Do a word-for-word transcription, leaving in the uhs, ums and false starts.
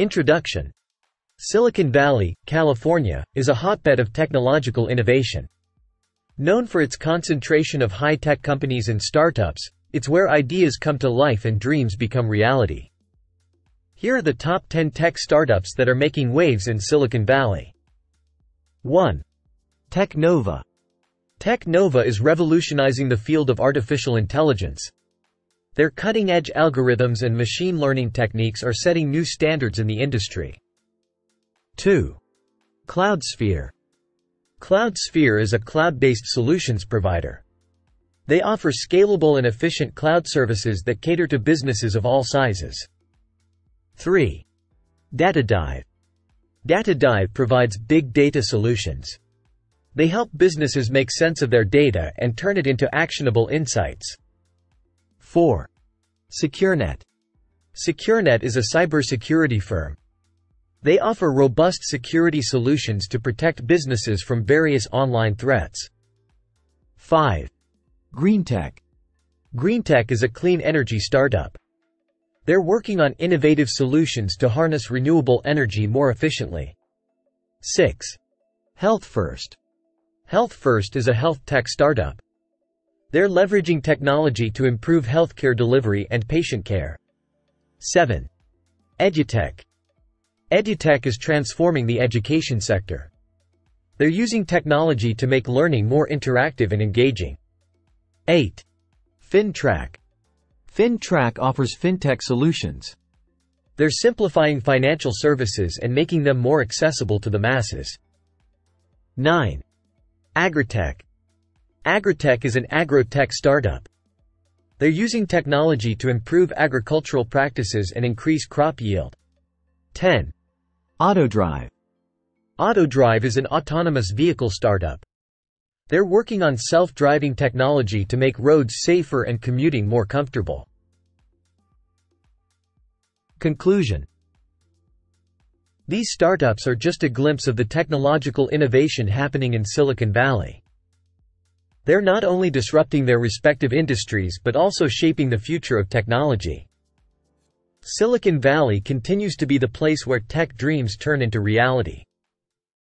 Introduction. Silicon Valley, California, is a hotbed of technological innovation. Known for its concentration of high-tech companies and startups, it's where ideas come to life and dreams become reality. Here are the top ten tech startups that are making waves in Silicon Valley. one. TechNova. TechNova is revolutionizing the field of artificial intelligence. Their cutting-edge algorithms and machine learning techniques are setting new standards in the industry. two. CloudSphere. CloudSphere is a cloud-based solutions provider. They offer scalable and efficient cloud services that cater to businesses of all sizes. three. DataDive. DataDive provides big data solutions. They help businesses make sense of their data and turn it into actionable insights. four. SecureNet. SecureNet is a cybersecurity firm. They offer robust security solutions to protect businesses from various online threats. five. GreenTech. GreenTech is a clean energy startup. They're working on innovative solutions to harness renewable energy more efficiently. six. HealthFirst. HealthFirst is a health tech startup. They're leveraging technology to improve healthcare delivery and patient care. seven. EduTech. EduTech is transforming the education sector. They're using technology to make learning more interactive and engaging. eight. FinTrack. FinTrack offers fintech solutions. They're simplifying financial services and making them more accessible to the masses. nine. AgroTech. AgroTech is an agrotech startup. They're using technology to improve agricultural practices and increase crop yield. ten. AutoDrive. AutoDrive is an autonomous vehicle startup. They're working on self-driving technology to make roads safer and commuting more comfortable. Conclusion. These startups are just a glimpse of the technological innovation happening in Silicon Valley. They're not only disrupting their respective industries but also shaping the future of technology. Silicon Valley continues to be the place where tech dreams turn into reality.